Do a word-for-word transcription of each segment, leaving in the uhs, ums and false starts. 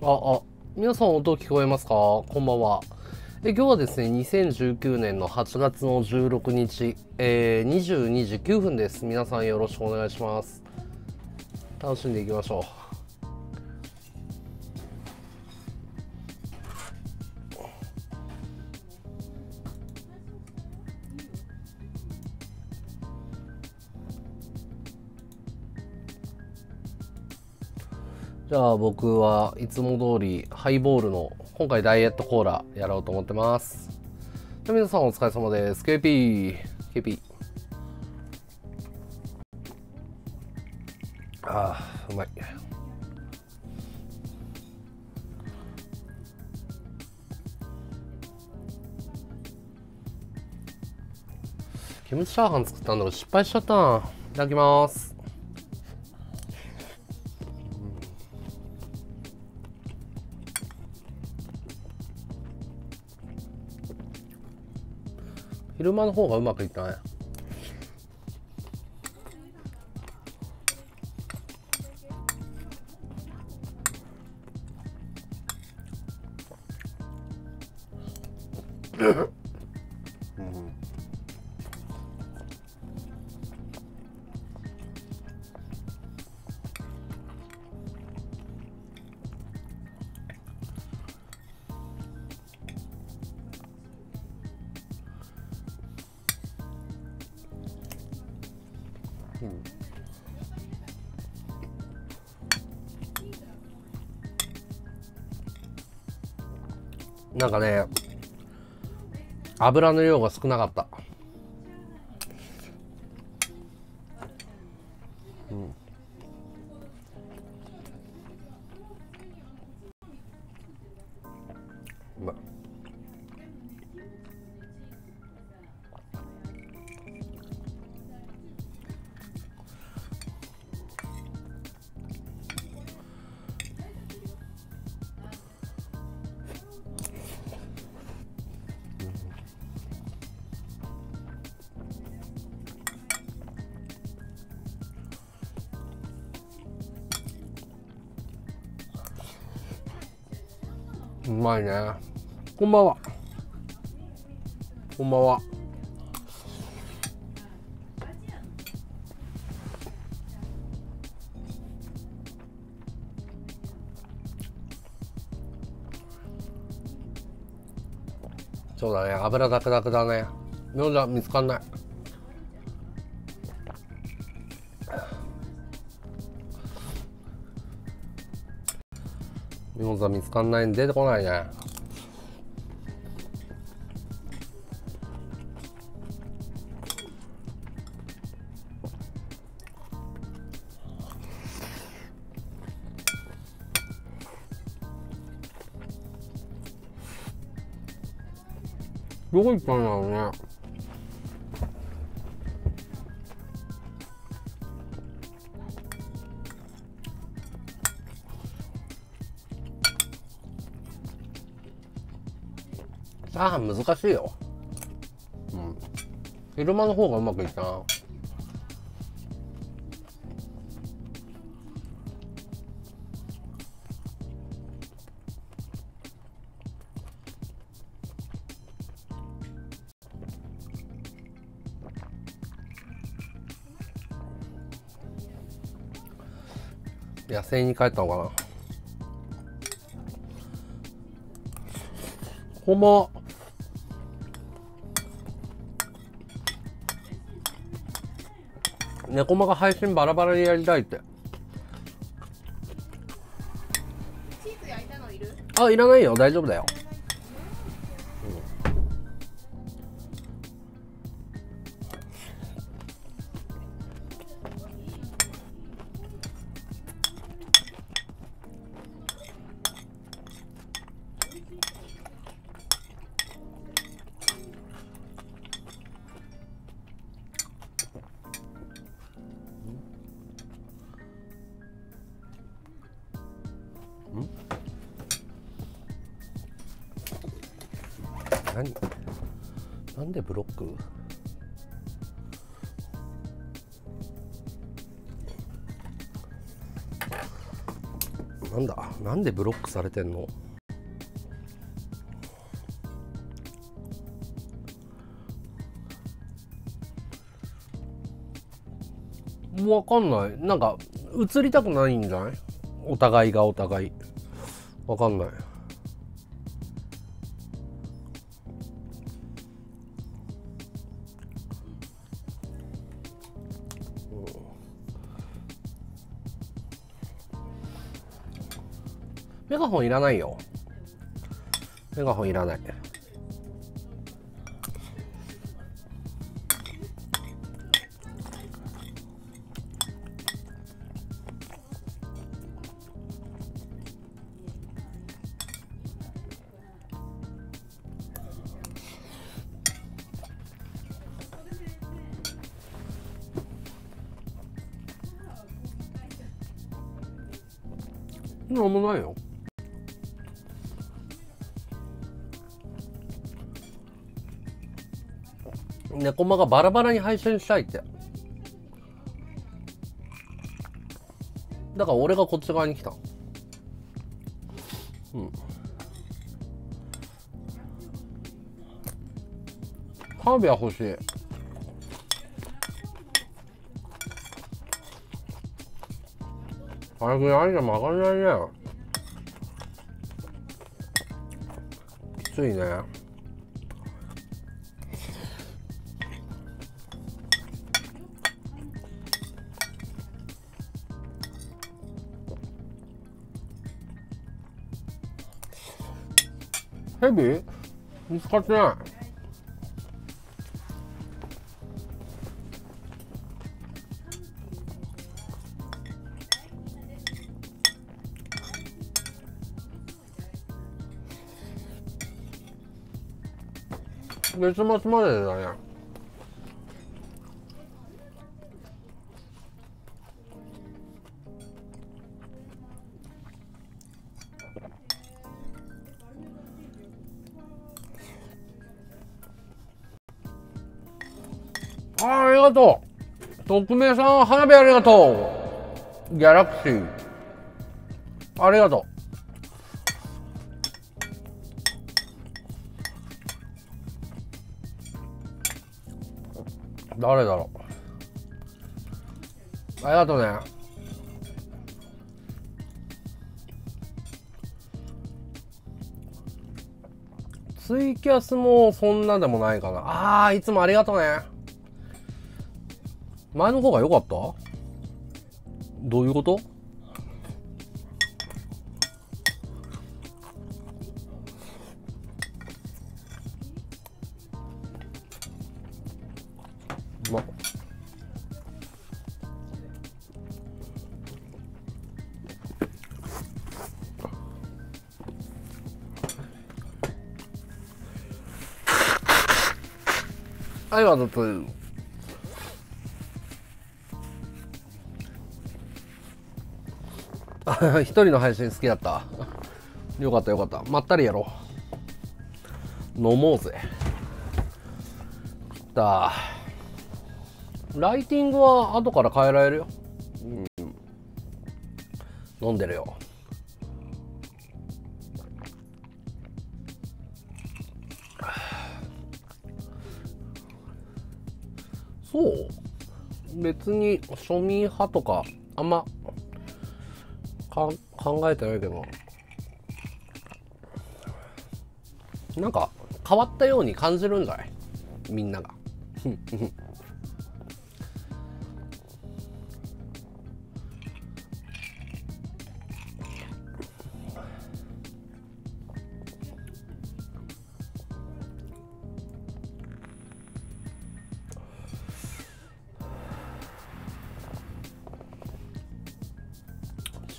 ああ、皆さん音聞こえますか？こんばんは。え今日はですね、にせんじゅうきゅうねんのはちがつのじゅうろくにち、えー、にじゅうにじきゅうふんです。皆さんよろしくお願いします。楽しんでいきましょう。じゃあ僕はいつも通りハイボールの今回ダイエットコーラやろうと思ってます。じゃあ皆さんお疲れ様です。 ケーピー ケーピー あーうまい。キムチチャーハン作ったんだけど失敗しちゃったな。いただきます。昼間の方がうまくいったね。うん、うん、なんかね、油の量が少なかった。うん、うまい。うまいね。こんばんは。こんばんは。そうだね、油だくだくだね。飲んだら見つかんない。ミモザ見つかんないんで出てこないね。どこ行ったんだろうね。チャーハン難しいよ。うん、昼間の方がうまくいったな。野生に帰ったのかな。こんばんは。猫間が配信バラバラにやりたいって。チーズ焼いたのいる？あ、いらないよ、大丈夫だよ。何なんでブロック？なんだ、なんでブロックされてんの。もう分かんない。なんか映りたくないんじゃない、お互いがお互い。分かんない。メガホンいらないよ。メガホンいらない。なんもないよ。ネコマがバラバラに配信したいって、だから俺がこっち側に来た。うん、カービィ欲しい。早くないじゃ曲がれないね。きついね。ヘビ見つかってない。月末までだね。あ、ありがとう。匿名さん、花火ありがとう。ギャラクシー、ありがとう。誰だろう。ありがとうね。ツイキャスもそんなでもないかな。ああ、いつもありがとうね。前の方が良かった？どういうこと？ま、ありがとう。一人の配信好きだった。よかったよかった。まったりやろう。飲もうぜ。だ。ライティングは後から変えられるよ。うん、飲んでるよ。そう。別に庶民派とかあんまか考えてないけど、なんか変わったように感じるんじゃない？みんなが。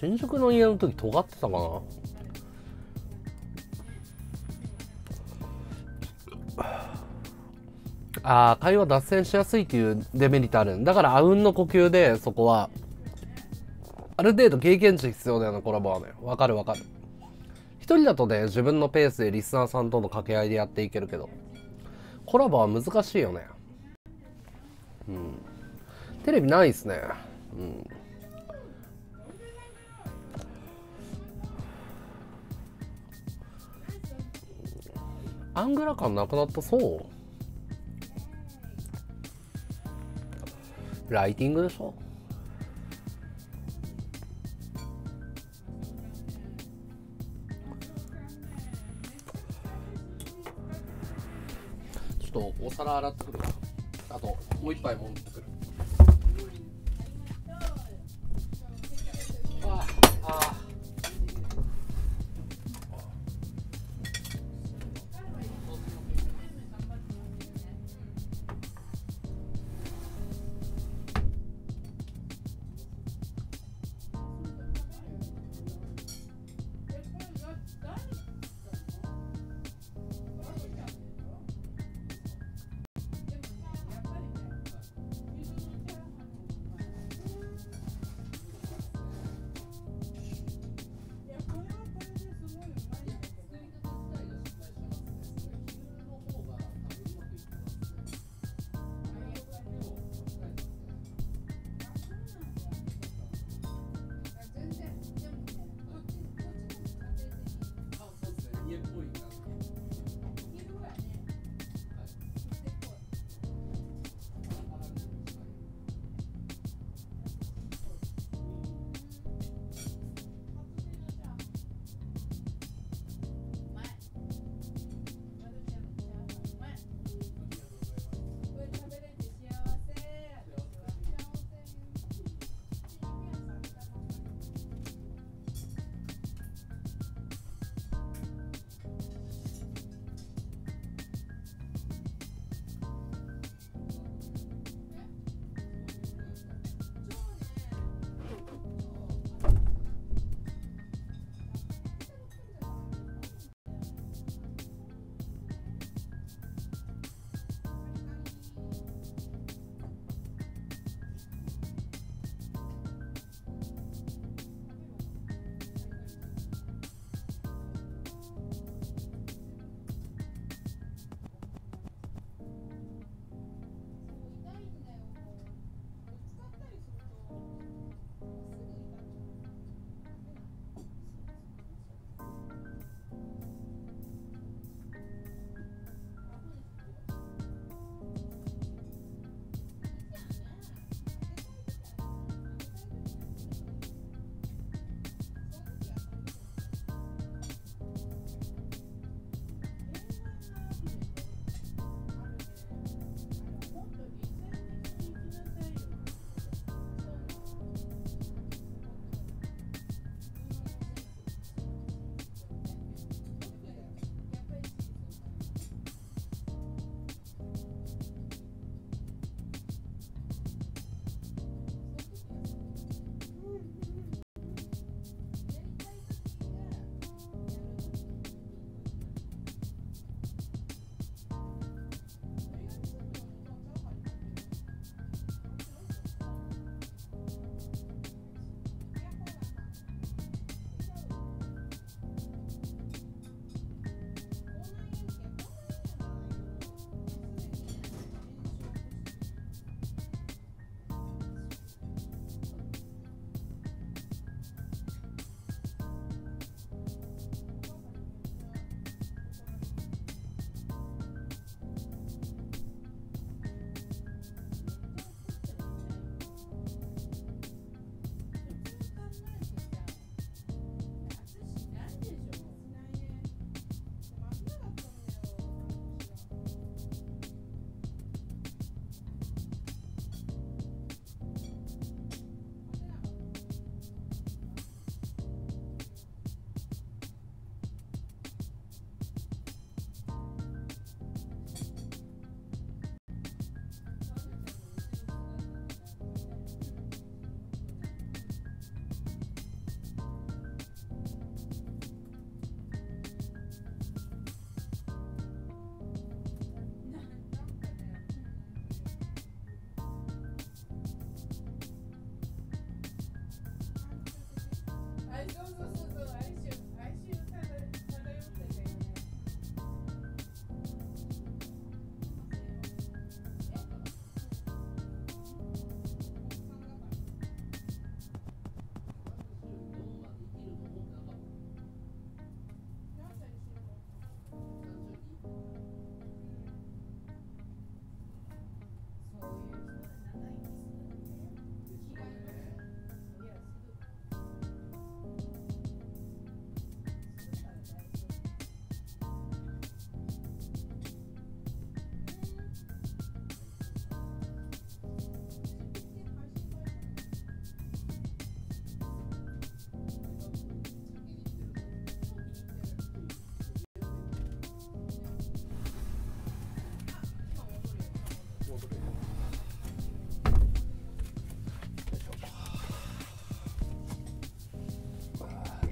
新宿の家の時尖ってたかな。ああ、会話脱線しやすいっていうデメリットあるんだから、あうんの呼吸で、そこはある程度経験値必要だよな、コラボはね。わかるわかる。一人だとね、自分のペースでリスナーさんとの掛け合いでやっていけるけど、コラボは難しいよね。うん、テレビないっすね。うん、アングラ感なくなったそう。ライティングでしょ。ちょっとお皿洗ってくるわ。あともう一杯もんってくる。ああ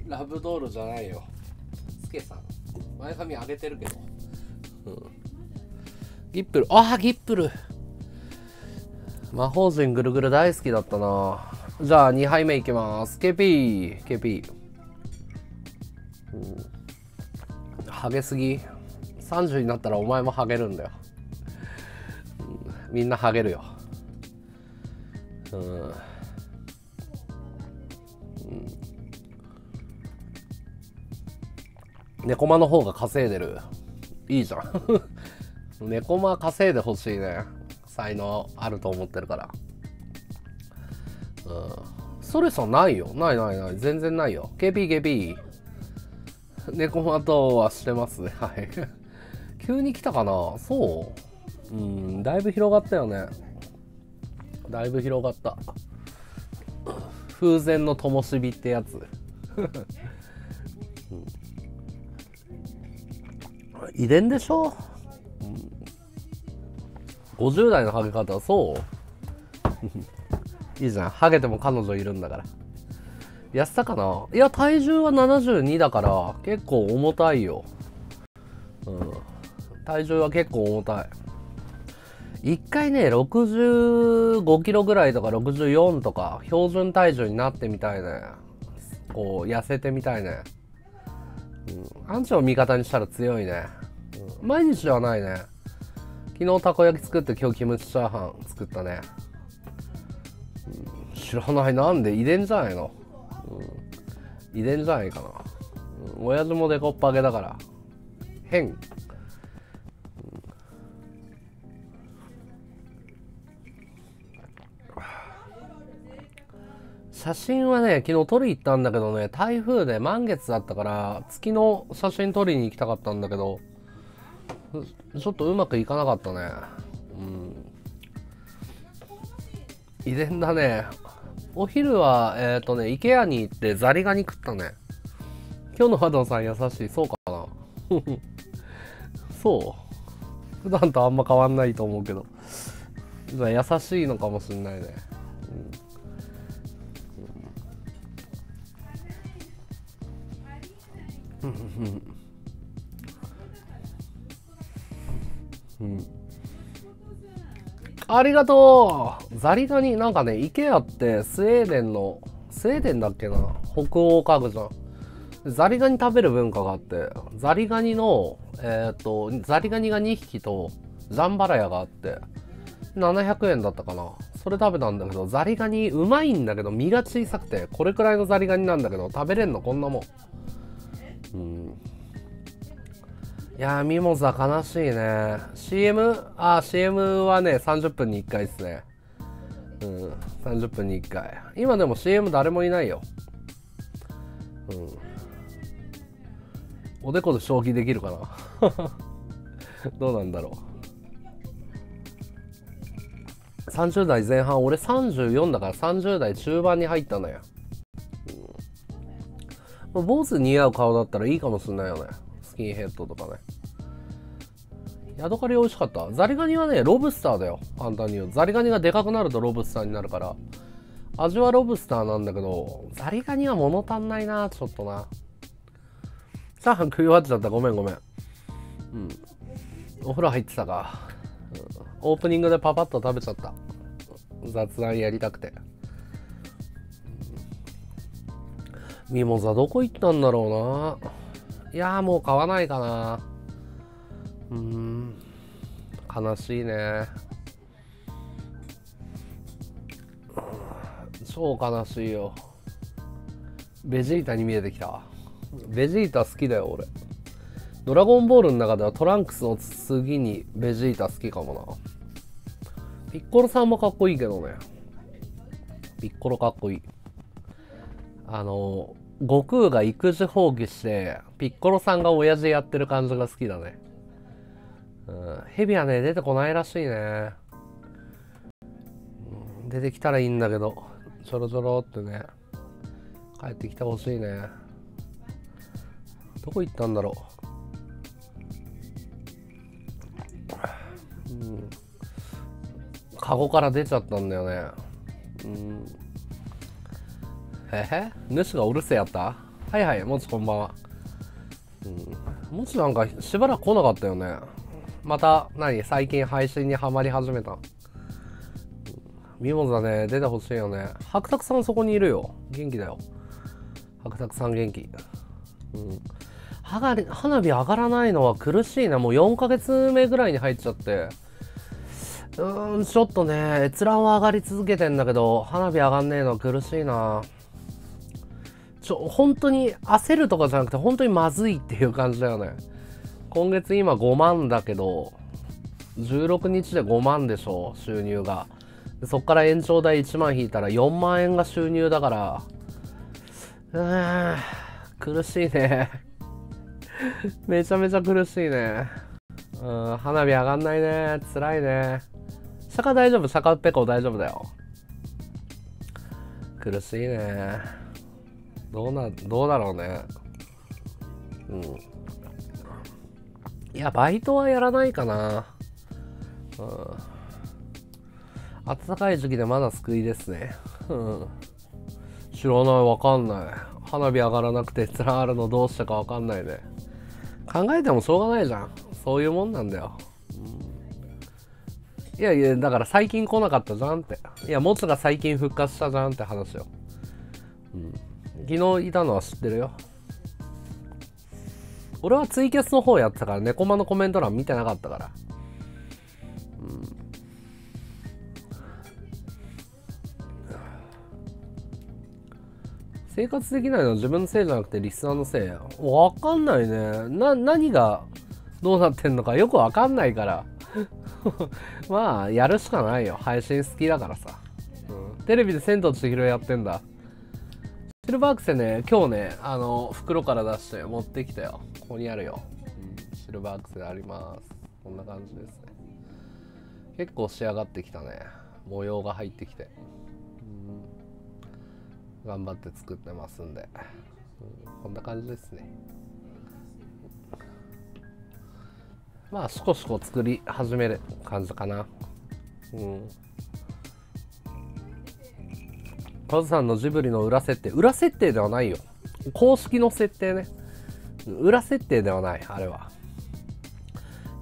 ラブドールじゃないよ。スケさん前髪上げてるけど、うん、ギップル、ああギップル魔法陣ぐるぐる大好きだったな。じゃあにはいめいきます。 ケーピーケーピー、 ケーピー、うん、ハゲすぎ。さんじゅうになったらお前もハゲるんだよ、うん、みんなハゲるよ、うんうん、猫間の方が稼いでる、いいじゃん猫間稼いでほしいね、才能あると思ってるから、うん、それさないよ、ないないない、全然ないよ。 ケーピーケーピー、 猫間とはしてますね、はい急に来たかな。そう、うん、だいぶ広がったよね、だいぶ広がった風前の灯火ってやつ遺伝でしょ、うん、ごじゅう代のハゲ方、そういいじゃん、ハゲても彼女いるんだから。痩せたかな。いや体重はななじゅうにだから結構重たいよ、うん、体重は結構重たい。いっかいねろくじゅうごキロぐらいとかろくじゅうよんとか標準体重になってみたいね、こう痩せてみたいね、うん、アンチを味方にしたら強いね、うん、毎日ではないね。昨日たこ焼き作って今日キムチチャーハン作ったね、うん、知らない、なんで遺伝じゃないの、うん、遺伝じゃないかな、うん、親父もデコッパゲだから変。写真はね昨日撮り行ったんだけどね、台風で満月だったから月の写真撮りに行きたかったんだけどちょっとうまくいかなかったね、うん、遺伝だね。お昼はえっとね IKEA に行ってザリガニ食ったね。今日のハドンさん優しい、そうかなそう普段とあんま変わんないと思うけど優しいのかもしんないね、うんうん、ありがとう。ザリガニなんかね IKEA ってスウェーデンのスウェーデンだっけな、北欧家具じゃん、ザリガニ食べる文化があって、ザリガニのえー、っとザリガニがにひきとジャンバラヤがあってななひゃくえんだったかな、それ食べたんだけどザリガニうまいんだけど身が小さくてこれくらいのザリガニなんだけど食べれんのこんなもん、うん、いやーミモザ悲しいね。 シーエム？ あー シーエム はねさんじゅっぷんにいっかいですね、うんさんじゅっぷんにいっかい。今でも シーエム 誰もいないよ、うん、おでこで消費できるかなどうなんだろう。さんじゅう代前半、俺さんじゅうよんだからさんじゅう代中盤に入ったのよ。坊主似合う顔だったらいいかもしんないよね、スキンヘッドとかね。ヤドカリ美味しかった。ザリガニはねロブスターだよ、簡単に言う。ザリガニがでかくなるとロブスターになるから味はロブスターなんだけど、ザリガニは物足んないなちょっとな。チャーハン食い終わっちゃった、ごめんごめん、うん、お風呂入ってたか、うん、オープニングでパパッと食べちゃった、雑談やりたくて。ミモザどこ行ったんだろうな。いやーもう買わないかな。うーん悲しいね、超悲しいよ。ベジータに見えてきた。ベジータ好きだよ俺。ドラゴンボールの中ではトランクスの次にベジータ好きかもな。ピッコロさんもかっこいいけどね、ピッコロかっこいい。あの悟空が育児放棄してピッコロさんが親父やってる感じが好きだね、うん、ヘビはね出てこないらしいね、うん、出てきたらいいんだけどちょろちょろってね帰ってきてほしいね。どこ行ったんだろう、うん、カゴから出ちゃったんだよね、うん、えへ主がお留守やったはいはい、もつこんばんは。うん、もつなんかしばらく来なかったよね。また何最近配信にはまり始めた。ミモザね、出てほしいよね。白拓さんそこにいるよ。元気だよ。白拓さん元気。うん、はが花火上がらないのは苦しいな。もうよんかげつめぐらいに入っちゃって。うーん、ちょっとね、閲覧は上がり続けてんだけど、花火上がんねえのは苦しいな。ちょ、本当に焦るとかじゃなくて、本当にまずいっていう感じだよね。今月今ごまんだけど、じゅうろくにちでごまんでしょ、収入が。そっから延長代いちまん引いたらよんまんえんが収入だから、うーん、苦しいね。めちゃめちゃ苦しいね。うん、花火上がんないね。辛いね。シャカ大丈夫？シャカペコ大丈夫だよ。苦しいね。どうな、どうだろうね。うん。いや、バイトはやらないかな。うん。暖かい時期でまだ救いですね。うん。知らない、わかんない。花火上がらなくてつらあるのどうしたかわかんないね。考えてもしょうがないじゃん。そういうもんなんだよ。うん、いやいや、だから最近来なかったじゃんって。いや、モツが最近復活したじゃんって話よ。うん、昨日いたのは知ってるよ。俺はツイキャスの方やってたから、猫間のコメント欄見てなかったから。うん、生活できないのは自分のせいじゃなくてリスナーのせいや。わかんないね。な、何がどうなってんのかよくわかんないから。まあ、やるしかないよ。配信好きだからさ。うん、テレビで千と千尋やってんだ。シルバーアクセね、今日ね、あの、袋から出して持ってきたよ。ここにあるよ。うん、シルバーアクセあります。こんな感じですね。結構仕上がってきたね。模様が入ってきて。うん、頑張って作ってますんで。うん、こんな感じですね。まあ、しこしこ作り始める感じかな。うん。カズさんのジブリの裏設定。裏設定ではないよ。公式の設定ね。裏設定ではない、あれは。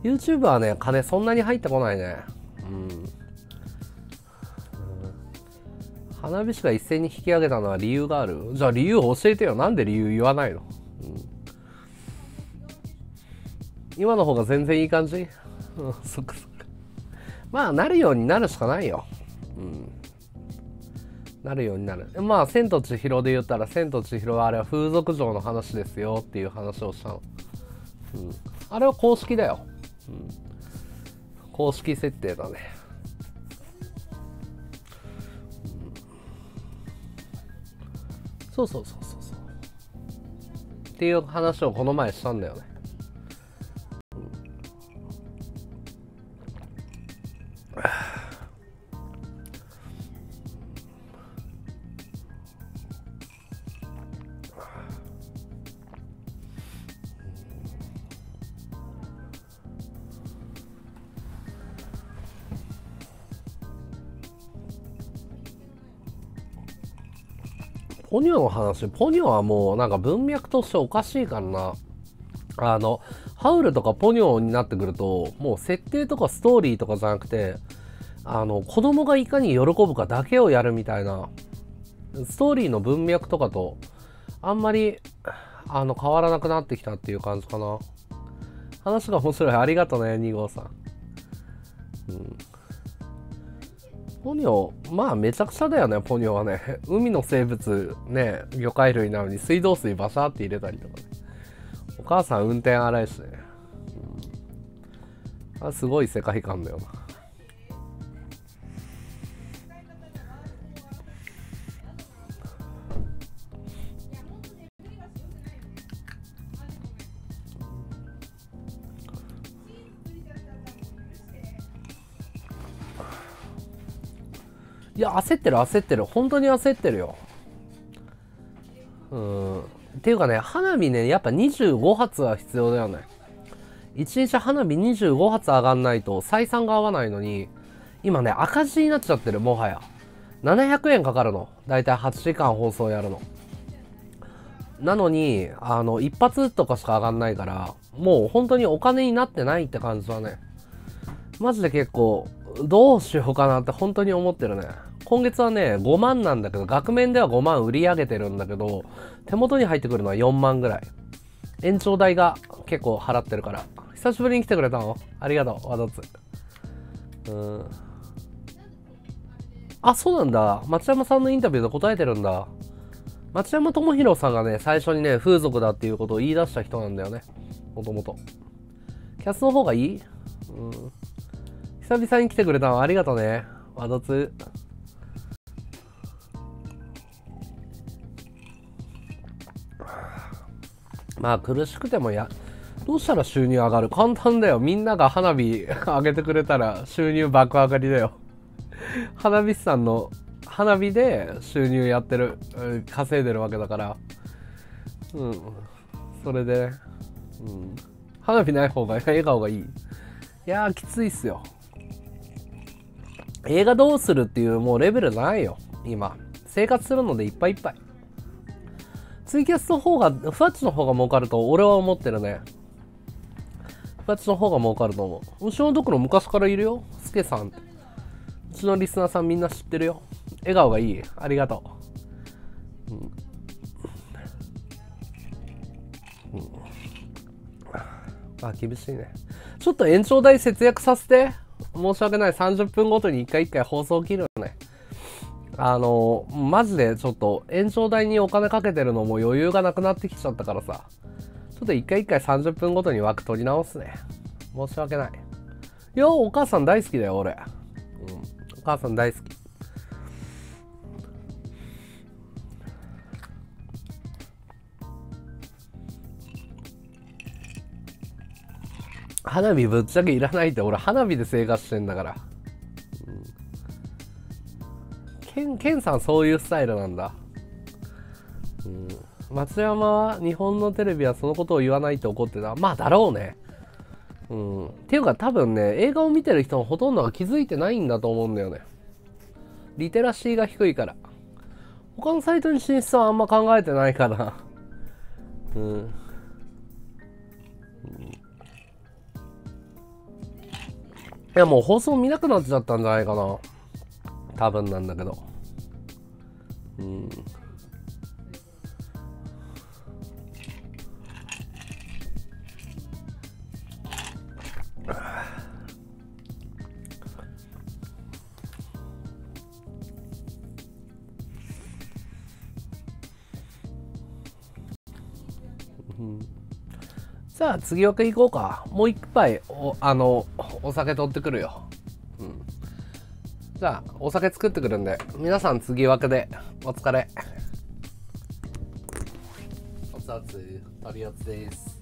YouTube はね、金そんなに入ってこないね。うん。うん、花火師が一斉に引き上げたのは理由がある。じゃあ理由教えてよ。なんで理由言わないの？今の方が全然いい感じ。うん、そっかそっか。まあ、なるようになるしかないよ。うん。なるようになる。まあ、千と千尋で言ったら、千と千尋はあれは風俗嬢の話ですよっていう話をしたの。うん。あれは公式だよ。うん。公式設定だね。うん、そうそうそうそうそう。っていう話をこの前したんだよね。ポニョの話、ポニョはもうなんか文脈としておかしいからな。あの、ハウルとかポニョになってくると、もう設定とかストーリーとかじゃなくて、あの、子供がいかに喜ぶかだけをやるみたいな、ストーリーの文脈とかと、あんまり、あの、変わらなくなってきたっていう感じかな。話が面白い。ありがとうね、にごうさん。うん。ポニョ、まあめちゃくちゃだよね、ポニョはね。海の生物、ね、魚介類なのに水道水バシャーって入れたりとかね。お母さん運転荒いしね。あ、すごい世界観だよな。いや、焦ってる焦ってる。本当に焦ってるよ。うん。っていうかね、花火ね、やっぱにじゅうごはつは必要だよね。いちにち花火にじゅうごはつ上がんないと採算が合わないのに、今ね、赤字になっちゃってる、もはや。ななひゃくえんかかるの。だいたいはちじかん放送やるの。なのに、あの、一発とかしか上がんないから、もう本当にお金になってないって感じだね。マジで結構、どうしようかなって本当に思ってるね。今月はね、ごまんなんだけど、額面ではごまん売り上げてるんだけど、手元に入ってくるのはよんまんぐらい。延長代が結構払ってるから。久しぶりに来てくれたの？ありがとう、ワドツ。うん。あ、そうなんだ。町山さんのインタビューで答えてるんだ。町山智弘さんがね、最初にね、風俗だっていうことを言い出した人なんだよね。もともと。キャスの方がいい？うん。久々に来てくれたのありがとうね。ワドツ。まあ苦しくてもや、どうしたら収入上がる？簡単だよ。みんなが花火上げてくれたら収入爆上がりだよ。花火師さんの花火で収入やってる、稼いでるわけだから。うん。それで、うん。花火ない方が、笑顔がいい。いやー、きついっすよ。映画どうするっていうもうレベルないよ。今。生活するのでいっぱいいっぱい。ツイキャスの方が、ふわっちの方が儲かると俺は思ってるね。ふわっちの方が儲かると思う。うちのドクロ昔からいるよ。すけさんって。うちのリスナーさんみんな知ってるよ。笑顔がいい。ありがとう。うんうん、あ、厳しいね。ちょっと延長代節約させて。申し訳ない。さんじゅっぷんごとにいっかいいっかい放送切るよね。あのマジでちょっと延長代にお金かけてるのも余裕がなくなってきちゃったからさ、ちょっと一回一回さんじゅっぷんごとに枠取り直すね。申し訳ない。いや、お母さん大好きだよ俺、うん、お母さん大好き。花火ぶっちゃけいらないって、俺花火で生活してんだから。ケン、ケンさんそういうスタイルなんだ。うん。松山は日本のテレビはそのことを言わないって怒ってた。まあだろうね。うん。っていうか多分ね、映画を見てる人のほとんどが気づいてないんだと思うんだよね。リテラシーが低いから。他のサイトに進出はあんま考えてないから。うん。うん、いやもう放送見なくなっちゃったんじゃないかな。多分なんだけど、うん、じゃあ次枠行こうか。もう一杯 お, あのお酒取ってくるよ。じゃあお酒作ってくるんで、皆さん次枠でお疲れ。おつあつ、とりあつです。